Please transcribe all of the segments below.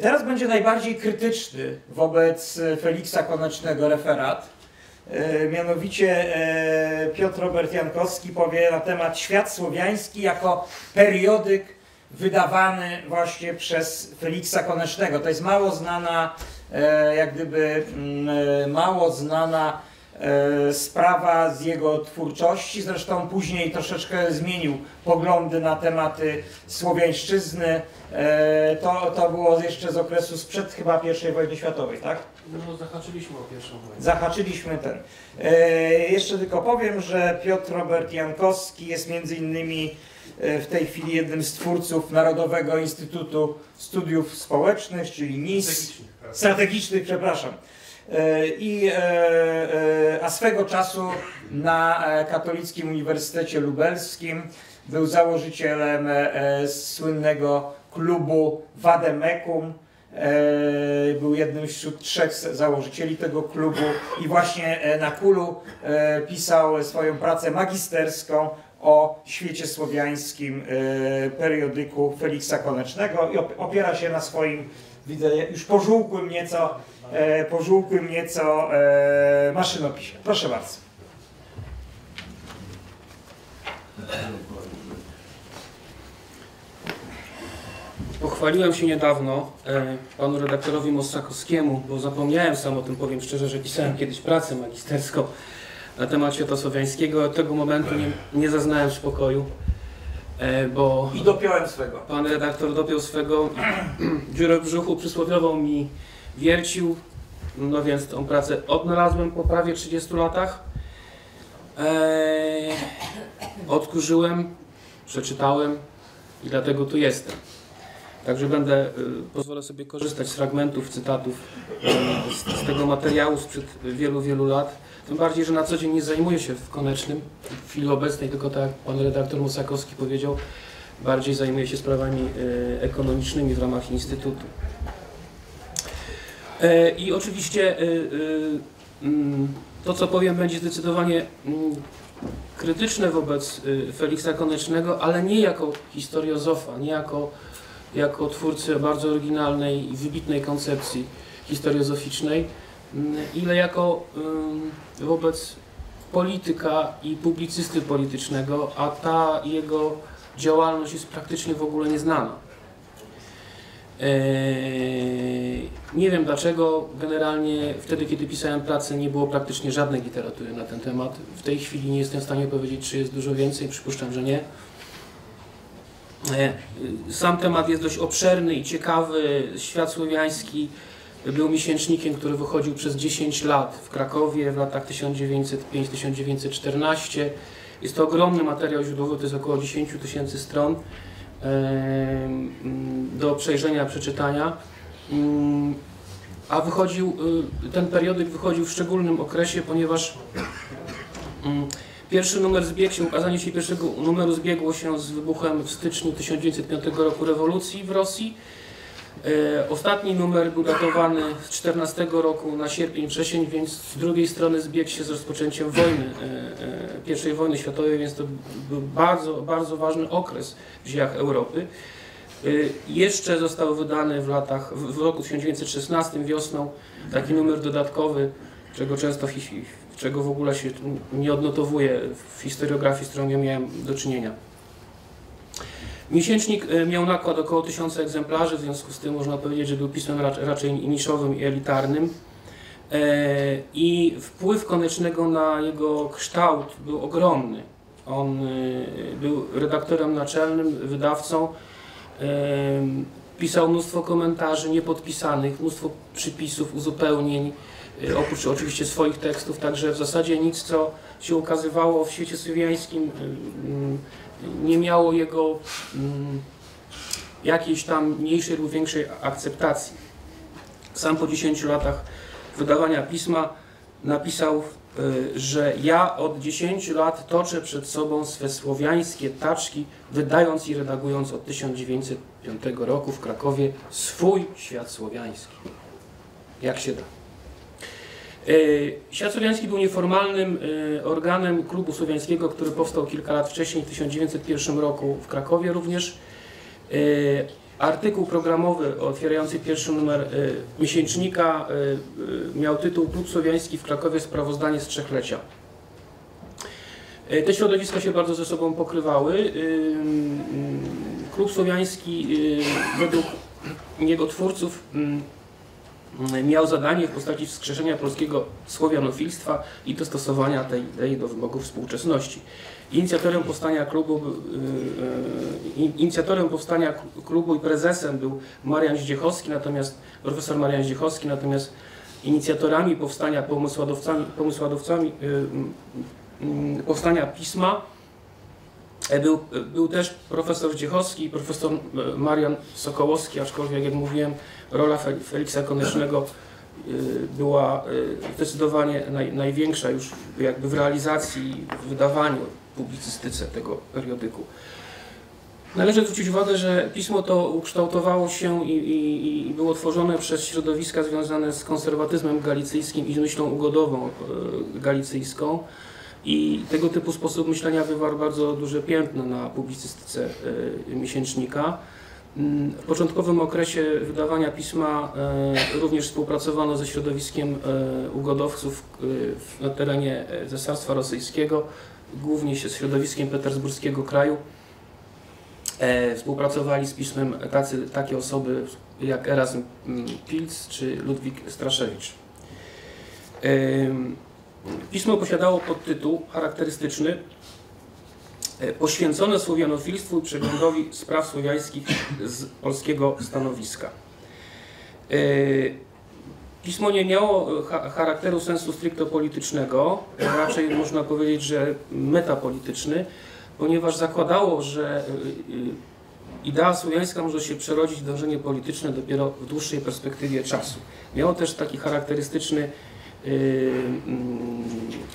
Teraz będzie najbardziej krytyczny wobec Feliksa Konecznego referat. Mianowicie Piotr Robert Jankowski powie na temat Świat Słowiański jako periodyk wydawany właśnie przez Feliksa Konecznego. To jest mało znana, jak gdyby mało znana sprawa z jego twórczości. Zresztą później troszeczkę zmienił poglądy na tematy słowiańszczyzny. To było jeszcze z okresu sprzed chyba I wojny światowej, tak? No, zahaczyliśmy o I wojnę. Zahaczyliśmy ten. Jeszcze tylko powiem, że Piotr Robert Jankowski jest między innymi w tej chwili jednym z twórców Narodowego Instytutu Studiów Społecznych, czyli NIS. Strategicznych, przepraszam. A swego czasu na Katolickim Uniwersytecie Lubelskim był założycielem słynnego klubu Vademecum. Był jednym wśród 3 założycieli tego klubu i właśnie na KUL-u pisał swoją pracę magisterską o świecie słowiańskim periodyku Feliksa Konecznego i opiera się na swoim, widzę, już pożółkłym nieco maszynopisie. Proszę bardzo. Pochwaliłem się niedawno panu redaktorowi Mossakowskiemu, bo zapomniałem sam o tym, powiem szczerze, że pisałem kiedyś pracę magisterską na temat świata słowiańskiego. Od tego momentu nie zaznałem spokoju, bo... I dopiąłem swego. Pan redaktor dopiął swego, dziurę w brzuchu przysłowiową mi wiercił, no więc tą pracę odnalazłem po prawie 30 latach. Odkurzyłem, przeczytałem i dlatego tu jestem. Także będę, pozwolę sobie korzystać z fragmentów, cytatów z tego materiału sprzed wielu, wielu lat. Tym bardziej, że na co dzień nie zajmuję się w Konecznym, w chwili obecnej, tylko tak jak pan redaktor Mossakowski powiedział, bardziej zajmuję się sprawami ekonomicznymi w ramach Instytutu. I oczywiście to, co powiem, będzie zdecydowanie krytyczne wobec Feliksa Konecznego, ale nie jako historiozofa, nie jako twórcy bardzo oryginalnej i wybitnej koncepcji historiozoficznej, ile jako wobec polityka i publicysty politycznego, a ta jego działalność jest praktycznie w ogóle nieznana. Nie wiem dlaczego, generalnie wtedy, kiedy pisałem pracę, nie było praktycznie żadnej literatury na ten temat. W tej chwili nie jestem w stanie powiedzieć, czy jest dużo więcej, przypuszczam, że nie. Sam temat jest dość obszerny i ciekawy. Świat słowiański był miesięcznikiem, który wychodził przez 10 lat w Krakowie w latach 1905-1914. Jest to ogromny materiał źródłowy, to jest około 10 000 stron do przejrzenia, przeczytania. A wychodził, ten periodyk wychodził w szczególnym okresie, ponieważ pierwszy numer zbiegł się, ukazanie się pierwszego numeru zbiegło się z wybuchem w styczniu 1905 roku rewolucji w Rosji. Ostatni numer był datowany z 14 roku na sierpień, wrzesień, więc z drugiej strony zbiegł się z rozpoczęciem wojny, I wojny światowej, więc to był bardzo, bardzo ważny okres w dziejach Europy. Jeszcze został wydany w roku 1916 wiosną taki numer dodatkowy, czego często czego w ogóle się nie odnotowuje w historiografii, z którą ja miałem do czynienia. Miesięcznik miał nakład około 1000 egzemplarzy, w związku z tym można powiedzieć, że był pismem raczej niszowym i elitarnym. I wpływ Konecznego na jego kształt był ogromny. On był redaktorem naczelnym, wydawcą, pisał mnóstwo komentarzy niepodpisanych, mnóstwo przypisów, uzupełnień, oprócz oczywiście swoich tekstów, także w zasadzie nic, co się ukazywało w świecie słowiańskim, nie miało jego jakiejś tam mniejszej lub większej akceptacji. Sam po 10 latach wydawania pisma napisał, że ja od 10 lat toczę przed sobą swe słowiańskie taczki, wydając i redagując od 1905 roku w Krakowie swój świat słowiański. Jak się da. Świat Słowiański był nieformalnym organem klubu słowiańskiego, który powstał kilka lat wcześniej, w 1901 roku w Krakowie również. Artykuł programowy otwierający pierwszy numer miesięcznika miał tytuł Klub Słowiański w Krakowie, sprawozdanie z trzechlecia. Te środowiska się bardzo ze sobą pokrywały. Klub Słowiański według jego twórców miał zadanie w postaci wskrzeszenia polskiego słowianofilstwa i dostosowania tej idei do wymogów współczesności. Inicjatorem powstania klubu i prezesem był Marian Zdziechowski, natomiast profesor Marian Zdziechowski, natomiast inicjatorami powstania, pomysłodawcami powstania pisma był też profesor Zdziechowski i profesor Marian Sokołowski, aczkolwiek, jak mówiłem, rola Feliksa Konecznego była zdecydowanie największa już jakby w realizacji, w wydawaniu, publicystyce tego periodyku. Należy zwrócić uwagę, że pismo to ukształtowało się i było tworzone przez środowiska związane z konserwatyzmem galicyjskim i z myślą ugodową galicyjską. I tego typu sposób myślenia wywarł bardzo duże piętno na publicystyce miesięcznika. W początkowym okresie wydawania pisma również współpracowano ze środowiskiem ugodowców na terenie Cesarstwa Rosyjskiego, głównie z środowiskiem petersburskiego kraju. Współpracowali z pismem takie osoby jak Erasm Pilc czy Ludwik Straszewicz. Pismo posiadało podtytuł charakterystyczny poświęcone słowianofilstwu i przeglądowi spraw słowiańskich z polskiego stanowiska. Pismo nie miało charakteru sensu stricto politycznego, raczej można powiedzieć, że metapolityczny, ponieważ zakładało, że idea słowiańska może się przerodzić w dążenie polityczne dopiero w dłuższej perspektywie czasu. Miało też taki charakterystyczny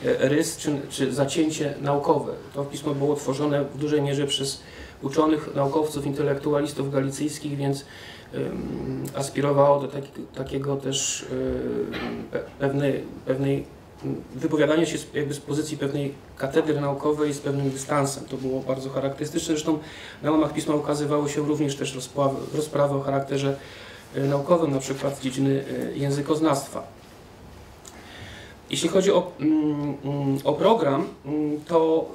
rys czy zacięcie naukowe. To pismo było tworzone w dużej mierze przez uczonych, naukowców, intelektualistów galicyjskich, więc aspirowało do takiego też pewnej wypowiadania się jakby z pozycji pewnej katedry naukowej z pewnym dystansem. To było bardzo charakterystyczne. Zresztą na łamach pisma ukazywały się również też rozprawy o charakterze naukowym, na przykład z dziedziny językoznawstwa. Jeśli chodzi o program, to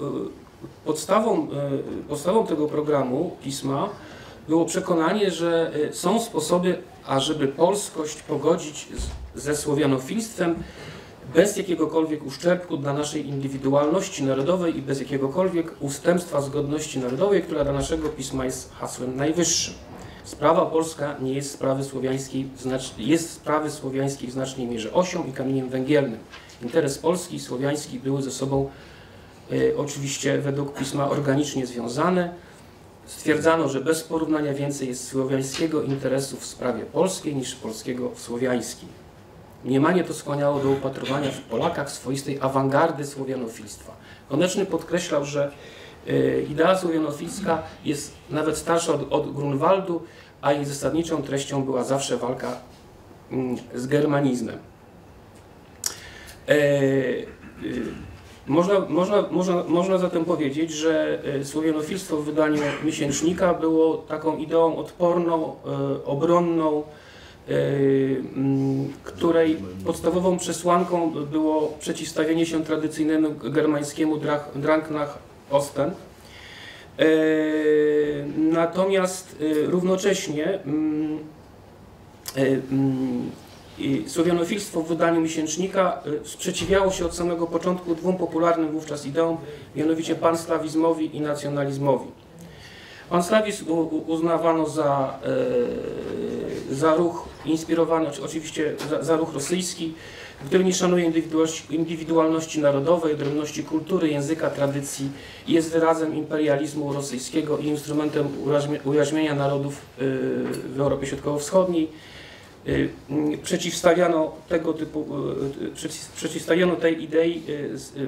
podstawą tego programu pisma było przekonanie, że są sposoby, ażeby polskość pogodzić ze słowianofilstwem bez jakiegokolwiek uszczerbku dla naszej indywidualności narodowej i bez jakiegokolwiek ustępstwa z godności narodowej, która dla naszego pisma jest hasłem najwyższym. Sprawa polska nie jest sprawy słowiańskiej w znacznej mierze osią i kamieniem węgielnym. Interes polski i słowiański były ze sobą oczywiście według pisma organicznie związane. Stwierdzano, że bez porównania więcej jest słowiańskiego interesu w sprawie polskiej niż polskiego w słowiańskim. Mniemanie to skłaniało do upatrywania w Polakach swoistej awangardy słowianofilstwa. Koneczny podkreślał, że idea słowianofilska jest nawet starsza od Grunwaldu, a jej zasadniczą treścią była zawsze walka z germanizmem. Można zatem powiedzieć, że słowianofilstwo w wydaniu miesięcznika było taką ideą odporną, obronną, której podstawową przesłanką było przeciwstawienie się tradycyjnemu germańskiemu Dranknach Osten. Natomiast równocześnie słowianofilstwo w wydaniu miesięcznika sprzeciwiało się od samego początku dwóm popularnym wówczas ideom, mianowicie panslawizmowi i nacjonalizmowi. Panslawizm uznawano za ruch inspirowany, oczywiście za ruch rosyjski, który nie szanuje indywidualności narodowej, odrębności kultury, języka, tradycji, jest wyrazem imperializmu rosyjskiego i instrumentem ujarzmienia narodów w Europie Środkowo-Wschodniej. Przeciwstawiano tej idei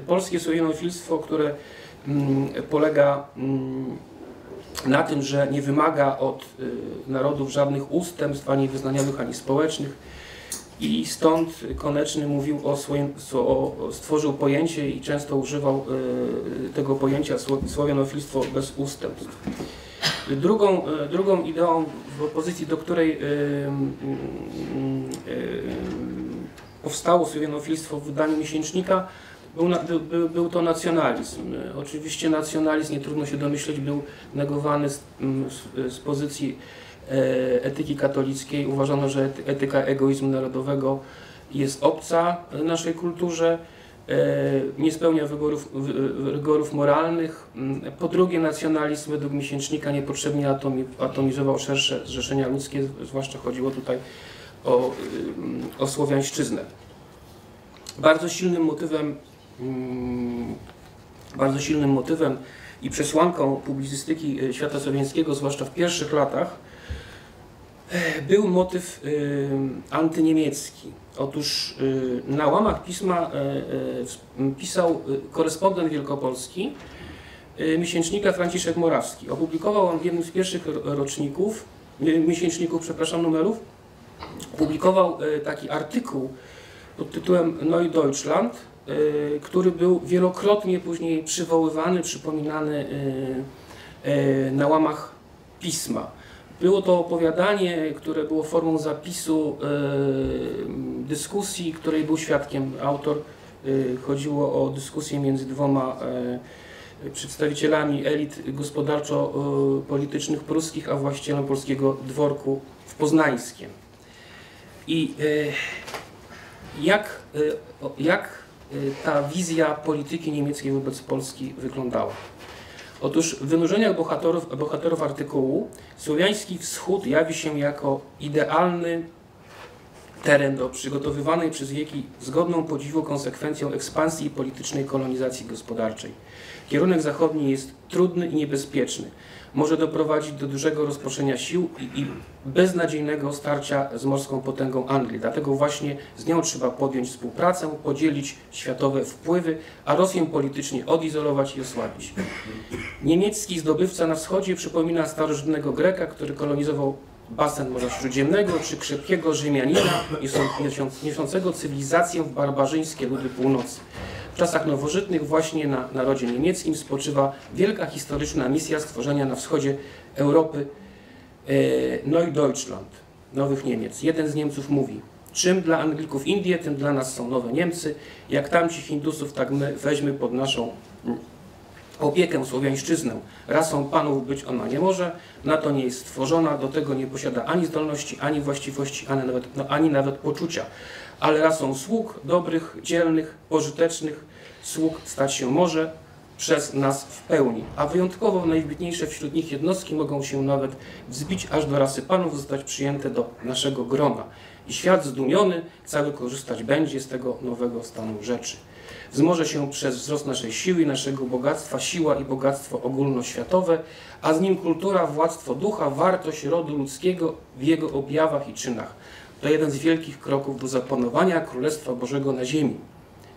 polskie słowianofilstwo, które polega na tym, że nie wymaga od narodów żadnych ustępstw, ani wyznaniowych, ani społecznych. I stąd Koneczny mówił stworzył pojęcie i często używał tego pojęcia słowianofilstwo bez ustępstw. Drugą ideą w opozycji, do której powstało słowianofilstwo w wydaniu miesięcznika, był to nacjonalizm. Oczywiście nacjonalizm, nie trudno się domyśleć, był negowany z pozycji etyki katolickiej. Uważano, że etyka egoizmu narodowego jest obca naszej kulturze, nie spełnia rygorów moralnych. Po drugie, nacjonalizm według miesięcznika niepotrzebnie atomizował szersze zrzeszenia ludzkie, zwłaszcza chodziło tutaj o słowiańszczyznę. Bardzo silnym motywem i przesłanką publicystyki świata słowiańskiego, zwłaszcza w pierwszych latach, był motyw antyniemiecki. Otóż na łamach pisma pisał korespondent wielkopolski miesięcznika Franciszek Morawski. Opublikował on w jednym z pierwszych roczników, numerów, opublikował taki artykuł pod tytułem Neu Deutschland, który był wielokrotnie później przywoływany, przypominany na łamach pisma. Było to opowiadanie, które było formą zapisu dyskusji, której był świadkiem autor. Chodziło o dyskusję między dwoma przedstawicielami elit gospodarczo-politycznych pruskich, a właścicielem polskiego dworku w Poznańskiem. I jak ta wizja polityki niemieckiej wobec Polski wyglądała? Otóż w wynurzeniach bohaterów artykułu słowiański wschód jawi się jako idealny teren do przygotowywanej przez wieki zgodną podziwu konsekwencją ekspansji i politycznej kolonizacji gospodarczej. Kierunek zachodni jest trudny i niebezpieczny. Może doprowadzić do dużego rozproszenia sił i beznadziejnego starcia z morską potęgą Anglii. Dlatego właśnie z nią trzeba podjąć współpracę, podzielić światowe wpływy, a Rosję politycznie odizolować i osłabić. Niemiecki zdobywca na wschodzie przypomina starożytnego Greka, który kolonizował basen Morza Śródziemnego, czy krzepkiego Rzymianina niosącego cywilizację w barbarzyńskie ludy północy. W czasach nowożytnych właśnie na narodzie niemieckim spoczywa wielka historyczna misja stworzenia na wschodzie Europy Neu Deutschland, nowych Niemiec. Jeden z Niemców mówi: czym dla Anglików Indie, tym dla nas są nowe Niemcy. Jak tamci Hindusów, tak my weźmy pod naszą opiekę słowiańszczyznę. Rasą panów być ona nie może, na to nie jest stworzona, do tego nie posiada ani zdolności, ani właściwości, ani nawet poczucia. Ale rasą sług, dobrych, dzielnych, pożytecznych sług stać się może przez nas w pełni. A wyjątkowo najwybitniejsze wśród nich jednostki mogą się nawet wzbić aż do rasy panów, zostać przyjęte do naszego grona. I świat zdumiony cały korzystać będzie z tego nowego stanu rzeczy. Wzmoże się przez wzrost naszej siły i naszego bogactwa siła i bogactwo ogólnoświatowe, a z nim kultura, władztwo ducha, wartość rodu ludzkiego w jego objawach i czynach. To jeden z wielkich kroków do zapanowania Królestwa Bożego na ziemi.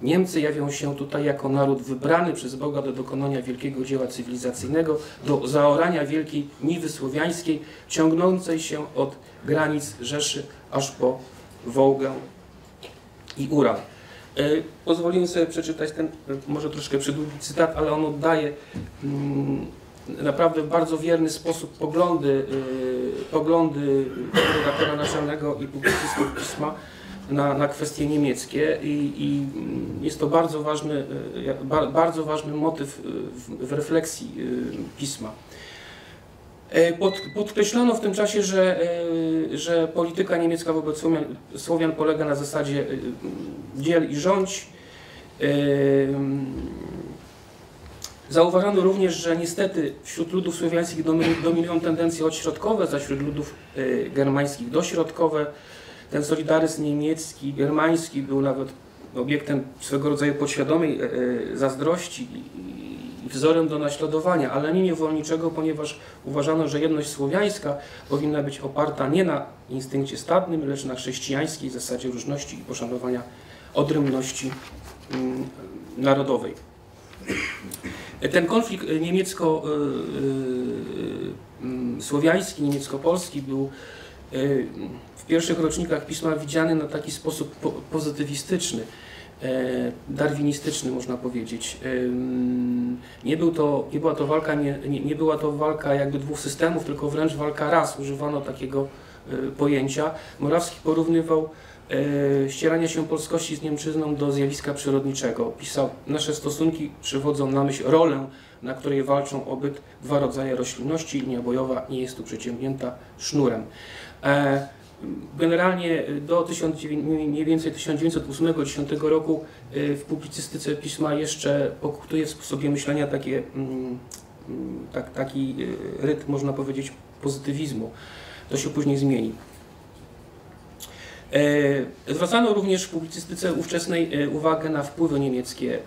Niemcy jawią się tutaj jako naród wybrany przez Boga do dokonania wielkiego dzieła cywilizacyjnego, do zaorania wielkiej niwy słowiańskiej, ciągnącej się od granic Rzeszy aż po Wołgę i Ural. Pozwolimy sobie przeczytać ten, może troszkę przydługi cytat, ale on oddaje naprawdę w bardzo wierny sposób poglądy redaktora naczelnego i publicystów pisma na kwestie niemieckie i jest to bardzo ważny motyw w refleksji pisma. Podkreślano w tym czasie, że polityka niemiecka wobec Słowian polega na zasadzie dziel i rządź. Zauważano również, że niestety wśród ludów słowiańskich dominują tendencje odśrodkowe, zaś wśród ludów germańskich dośrodkowe. Ten solidaryzm niemiecki, germański był nawet obiektem swego rodzaju podświadomej zazdrości i wzorem do naśladowania, ale nie niewolniczego, ponieważ uważano, że jedność słowiańska powinna być oparta nie na instynkcie stadnym, lecz na chrześcijańskiej zasadzie różności i poszanowania odrębności narodowej. Ten konflikt niemiecko-słowiański, niemiecko-polski był w pierwszych rocznikach pisma widziany na taki sposób pozytywistyczny. darwinistyczny, można powiedzieć. Nie była to walka jakby dwóch systemów, tylko wręcz walka ras, używano takiego pojęcia. Morawski porównywał ścieranie się polskości z niemczyzną do zjawiska przyrodniczego. Pisał, nasze stosunki przywodzą na myśl rolę, na której walczą obydwa rodzaje roślinności, linia bojowa nie jest tu przeciągnięta sznurem. Generalnie do mniej więcej 1908-1910 roku w publicystyce pisma jeszcze pokutuje w sposobie myślenia taki rytm, można powiedzieć, pozytywizmu. To się później zmieni. Zwracano również w publicystyce ówczesnej uwagę na wpływy niemieckie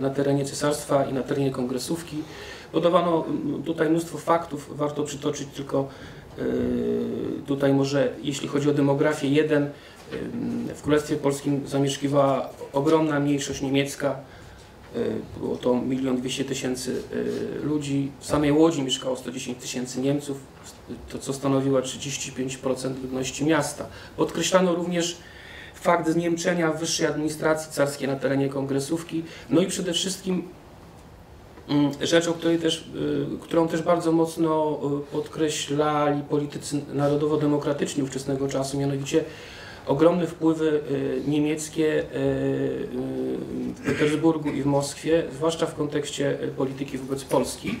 na terenie cesarstwa i na terenie kongresówki. Podawano tutaj mnóstwo faktów, warto przytoczyć tylko tutaj może, jeśli chodzi o demografię, jeden. W Królestwie Polskim zamieszkiwała ogromna mniejszość niemiecka, było to 1 200 000 ludzi. W samej Łodzi mieszkało 110 000 Niemców, to co stanowiło 35% ludności miasta. Podkreślano również fakt zniemczenia wyższej administracji carskiej na terenie kongresówki, no i przede wszystkim rzecz, którą też bardzo mocno podkreślali politycy narodowo-demokratyczni ówczesnego czasu, mianowicie ogromne wpływy niemieckie w Petersburgu i w Moskwie, zwłaszcza w kontekście polityki wobec Polski.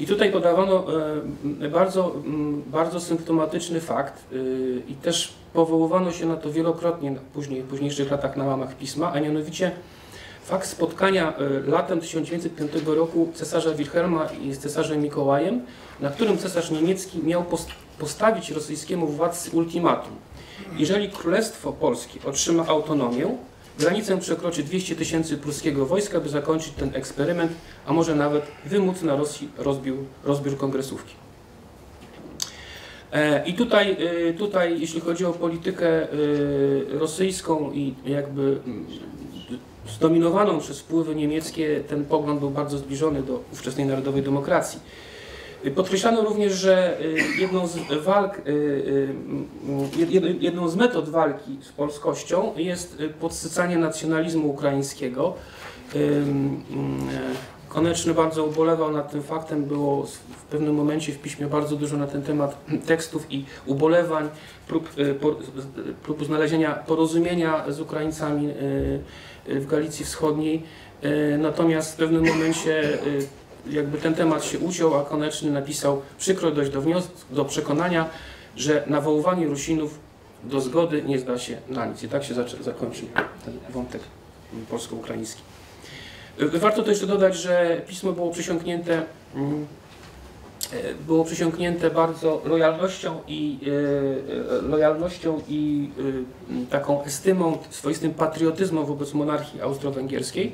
I tutaj podawano bardzo, bardzo symptomatyczny fakt i też powoływano się na to wielokrotnie w późniejszych latach na łamach pisma, a mianowicie fakt spotkania latem 1905 roku cesarza Wilhelma z cesarzem Mikołajem, na którym cesarz niemiecki miał postawić rosyjskiemu władcy ultimatum. Jeżeli Królestwo Polskie otrzyma autonomię, granicę przekroczy 200 000 pruskiego wojska, by zakończyć ten eksperyment, a może nawet wymóc na Rosji rozbiór kongresówki. I tutaj, jeśli chodzi o politykę rosyjską i jakby zdominowaną przez wpływy niemieckie, ten pogląd był bardzo zbliżony do ówczesnej narodowej demokracji. Podkreślano również, że jedną z metod walki z polskością jest podsycanie nacjonalizmu ukraińskiego. Koneczny bardzo ubolewał nad tym faktem, było w pewnym momencie w piśmie bardzo dużo na ten temat tekstów i ubolewań, prób znalezienia porozumienia z Ukraińcami w Galicji Wschodniej. Natomiast w pewnym momencie jakby ten temat się uciął, a Koneczny napisał, przykro dojść do przekonania, że nawoływanie Rusinów do zgody nie zda się na nic. I tak się zakończył ten wątek polsko-ukraiński. Warto też dodać, że pismo było przysiągnięte bardzo lojalnością i taką estymą, swoistym patriotyzmem wobec monarchii austro-węgierskiej.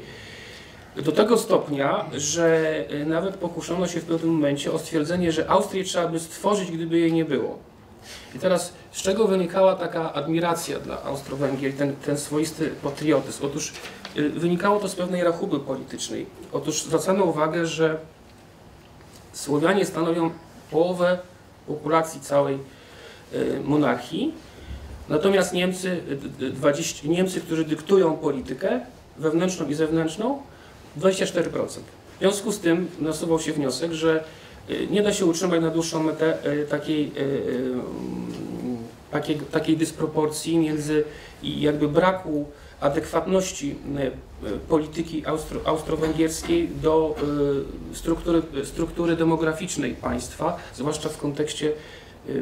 Do tego stopnia, że nawet pokuszono się w pewnym momencie o stwierdzenie, że Austrię trzeba by stworzyć, gdyby jej nie było. I teraz z czego wynikała taka admiracja dla Austro-Węgier, ten swoisty patriotyzm? Otóż wynikało to z pewnej rachuby politycznej. Otóż zwracano uwagę, że Słowianie stanowią połowę populacji całej monarchii, natomiast Niemcy, którzy dyktują politykę wewnętrzną i zewnętrzną, 24%. W związku z tym nasuwał się wniosek, że nie da się utrzymać na dłuższą metę takiej dysproporcji między i jakby braku adekwatności polityki austro-węgierskiej do struktury demograficznej państwa, zwłaszcza w kontekście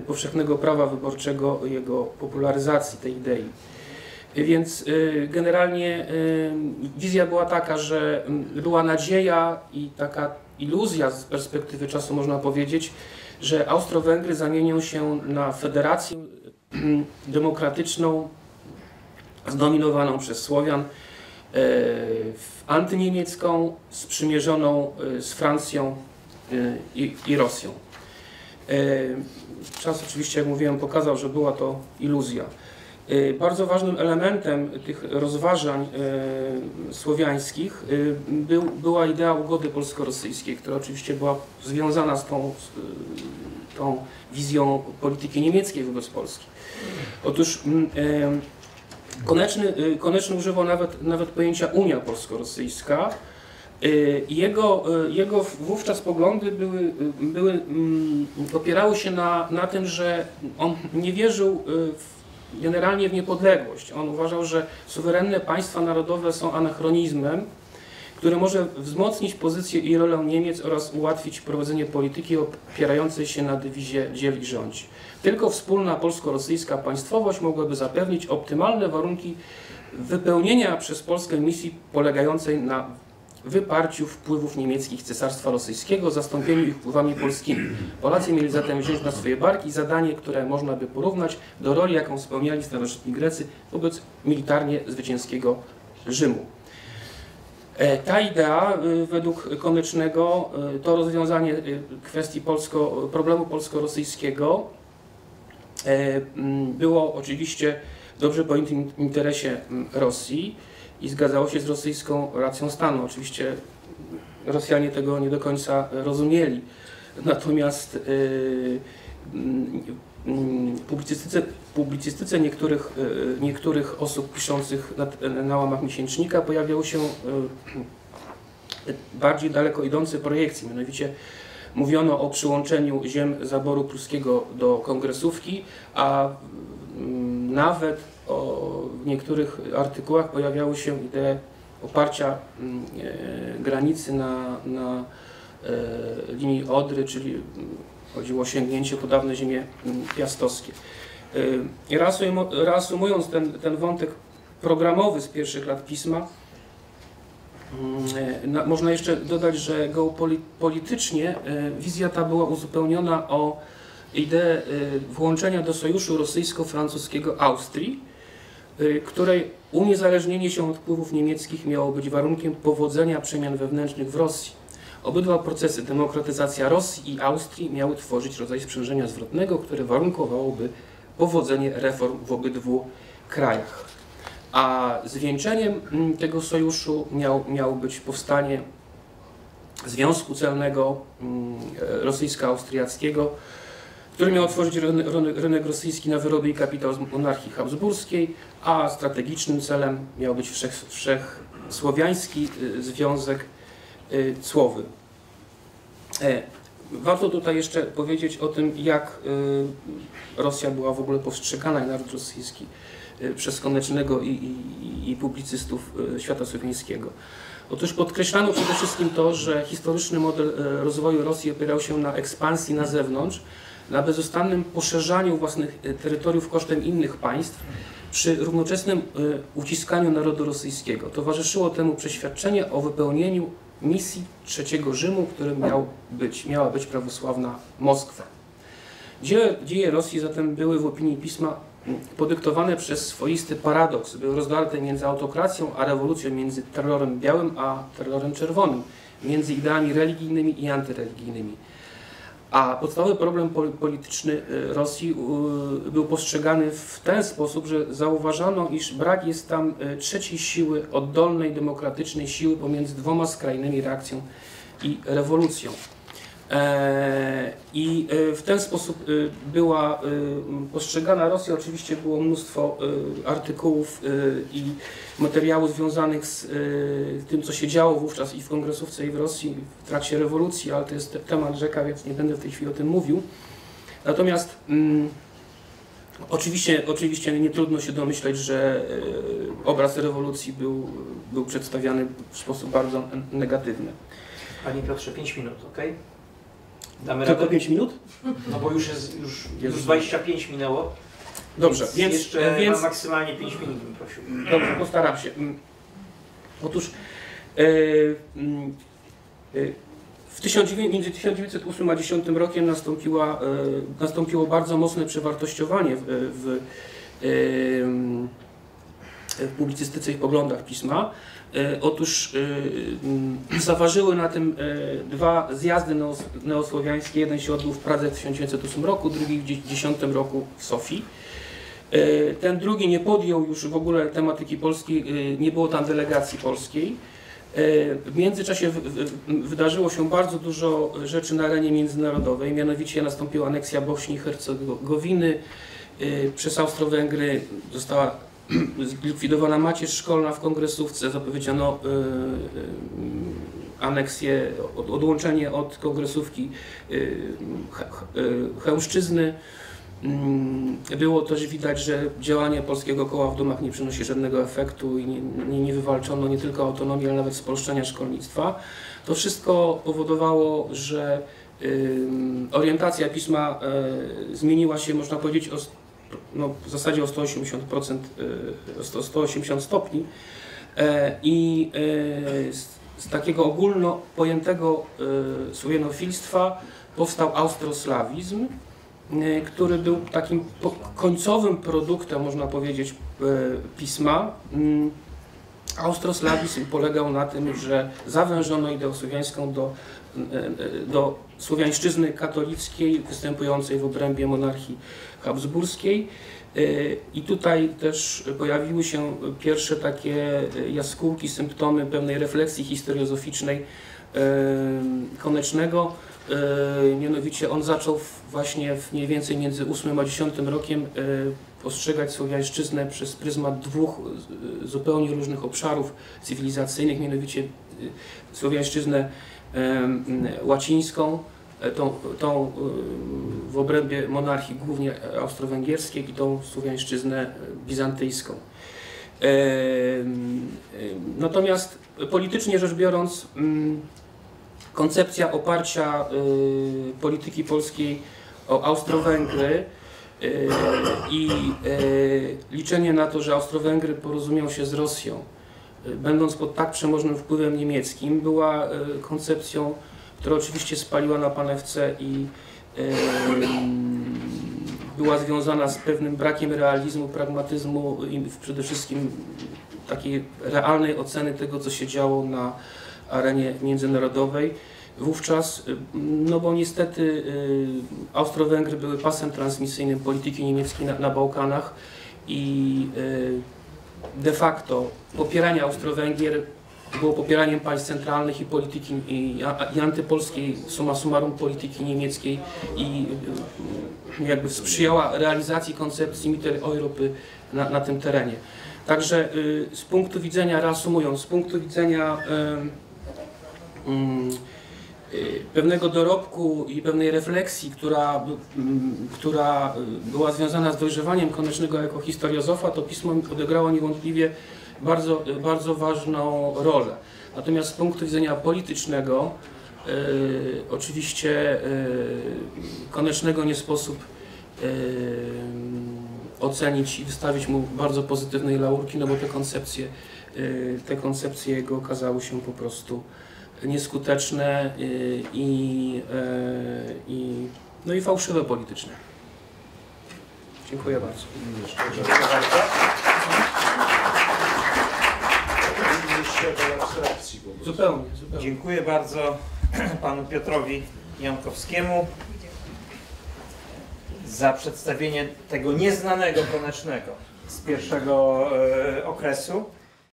powszechnego prawa wyborczego, jego popularyzacji tej idei. Więc generalnie wizja była taka, że była nadzieja i taka iluzja z perspektywy czasu, można powiedzieć, że Austro-Węgry zamienią się na federację demokratyczną, zdominowaną przez Słowian, antyniemiecką, sprzymierzoną z Francją i Rosją. Czas oczywiście, jak mówiłem, pokazał, że była to iluzja. Bardzo ważnym elementem tych rozważań słowiańskich była idea ugody polsko-rosyjskiej, która oczywiście była związana z tą wizją polityki niemieckiej wobec Polski. Otóż Koneczny używał nawet pojęcia Unia Polsko-Rosyjska. Jego wówczas poglądy opierały się na tym, że on nie wierzył generalnie w niepodległość. On uważał, że suwerenne państwa narodowe są anachronizmem, które może wzmocnić pozycję i rolę Niemiec oraz ułatwić prowadzenie polityki opierającej się na dywizie dziel i rządź. Tylko wspólna polsko-rosyjska państwowość mogłaby zapewnić optymalne warunki wypełnienia przez Polskę misji polegającej na wyparciu wpływów niemieckich Cesarstwa Rosyjskiego, zastąpieniu ich wpływami polskimi. Polacy mieli zatem wziąć na swoje barki zadanie, które można by porównać do roli, jaką spełniali starożytni Grecy wobec militarnie zwycięskiego Rzymu. Ta idea według Konecznego to rozwiązanie kwestii problemu polsko-rosyjskiego było oczywiście w dobrze pojętym interesie Rosji i zgadzało się z rosyjską racją stanu. Oczywiście Rosjanie tego nie do końca rozumieli, natomiast publicystyce niektórych osób piszących na łamach miesięcznika pojawiały się bardziej daleko idące projekcje. Mianowicie mówiono o przyłączeniu ziem zaboru pruskiego do Kongresówki, a nawet w niektórych artykułach pojawiały się idee oparcia granicy na linii Odry, czyli chodziło o sięgnięcie po dawne ziemie piastowskie. Reasumując ten wątek programowy z pierwszych lat pisma, można jeszcze dodać, że geopolitycznie wizja ta była uzupełniona o ideę włączenia do sojuszu rosyjsko-francuskiego Austrii, której uniezależnienie się od wpływów niemieckich miało być warunkiem powodzenia przemian wewnętrznych w Rosji. Obydwa procesy, demokratyzacja Rosji i Austrii, miały tworzyć rodzaj sprzężenia zwrotnego, które warunkowałoby powodzenie reform w obydwu krajach. A zwieńczeniem tego sojuszu miało być powstanie Związku Celnego rosyjsko-austriackiego, który miał otworzyć rynek rosyjski na wyroby i kapitał z monarchii habsburskiej, a strategicznym celem miał być wszechsłowiański związek cłowy. Warto tutaj jeszcze powiedzieć o tym, jak Rosja była w ogóle postrzegana i naród rosyjski przez Konecznego i publicystów świata słowiańskiego. Otóż podkreślano przede wszystkim to, że historyczny model rozwoju Rosji opierał się na ekspansji na zewnątrz, na bezustannym poszerzaniu własnych terytoriów kosztem innych państw, przy równoczesnym uciskaniu narodu rosyjskiego. Towarzyszyło temu przeświadczenie o wypełnieniu misji III Rzymu, którym miała być prawosławna Moskwa. Dzieje Rosji zatem były w opinii pisma podyktowane przez swoisty paradoks. Były rozdarte między autokracją a rewolucją, między terrorem białym a terrorem czerwonym, między ideami religijnymi i antyreligijnymi. A podstawowy problem polityczny Rosji był postrzegany w ten sposób, że zauważano, iż brak jest tam trzeciej siły, oddolnej, demokratycznej siły pomiędzy dwoma skrajnymi reakcją i rewolucją. I w ten sposób była postrzegana Rosja. Oczywiście było mnóstwo artykułów i materiałów związanych z tym, co się działo wówczas i w Kongresówce, i w Rosji w trakcie rewolucji, ale to jest temat rzeka, więc nie będę w tej chwili o tym mówił. Natomiast oczywiście nie trudno się domyśleć, że obraz rewolucji był przedstawiany w sposób bardzo negatywny. Panie Piotrze, 5 minut, ok? Damy tylko radę? 5 minut? No bo już 25 minęło. Dobrze, więc jeszcze maksymalnie 5 minut bym prosił. Dobrze, postaram się. Otóż między 1908 a 1910 rokiem nastąpiło bardzo mocne przewartościowanie w publicystyce i poglądach pisma. Otóż zaważyły na tym dwa zjazdy neosłowiańskie. Jeden się odbył w Pradze w 1908 roku, drugi w 1910 roku w Sofii. Ten drugi nie podjął już w ogóle tematyki polskiej, nie było tam delegacji polskiej. W międzyczasie wydarzyło się bardzo dużo rzeczy na arenie międzynarodowej, mianowicie nastąpiła aneksja Bośni i Hercegowiny, przez Austro-Węgry została zlikwidowana macierz szkolna w Kongresówce, zapowiedziano aneksję, odłączenie od Kongresówki Chełmszczyzny. Było też widać, że działanie Polskiego Koła w Dumach nie przynosi żadnego efektu i nie wywalczono nie tylko autonomii, ale nawet spolszczenia szkolnictwa. To wszystko powodowało, że orientacja pisma zmieniła się, można powiedzieć, w zasadzie o 180%, 180 stopni i z takiego ogólno pojętego słowianofilstwa powstał austroslawizm, który był takim końcowym produktem, można powiedzieć, pisma. Austroslawizm polegał na tym, że zawężono ideę słowiańską do słowiańszczyzny katolickiej, występującej w obrębie monarchii habsburskiej. I tutaj też pojawiły się pierwsze takie jaskółki, symptomy pewnej refleksji histeriozoficznej Konecznego. Mianowicie on zaczął właśnie mniej więcej między 8 a 10 rokiem postrzegać słowiańszczyznę przez pryzmat dwóch zupełnie różnych obszarów cywilizacyjnych, mianowicie słowiańszczyznę łacińską, tą w obrębie monarchii głównie austro-węgierskiej i tą słowiańszczyznę bizantyjską. Natomiast politycznie rzecz biorąc, koncepcja oparcia polityki polskiej o Austro-Węgry i liczenie na to, że Austro-Węgry porozumią się z Rosją, będąc pod tak przemożnym wpływem niemieckim, była koncepcją, która oczywiście spaliła na panewce i była związana z pewnym brakiem realizmu, pragmatyzmu i przede wszystkim takiej realnej oceny tego, co się działo na arenie międzynarodowej wówczas, no bo niestety Austro-Węgry były pasem transmisyjnym polityki niemieckiej na Bałkanach i de facto popieranie Austro-Węgier było popieraniem państw centralnych i polityki i antypolskiej, summa summarum polityki niemieckiej i jakby sprzyjała realizacji koncepcji Mitteleuropy na tym terenie. Także z punktu widzenia, reasumując, z punktu widzenia pewnego dorobku i pewnej refleksji, która była związana z dojrzewaniem Konecznego jako historiozofa, to pismo odegrało niewątpliwie bardzo ważną rolę. Natomiast z punktu widzenia politycznego, oczywiście Konecznego nie sposób ocenić i wystawić mu bardzo pozytywnej laurki, no bo te koncepcje jego okazały się po prostu nieskuteczne i fałszywe politycznie. Dziękuję bardzo. Zupełnie. Dziękuję bardzo panu Piotrowi Jankowskiemu za przedstawienie tego nieznanego Konecznego z pierwszego okresu.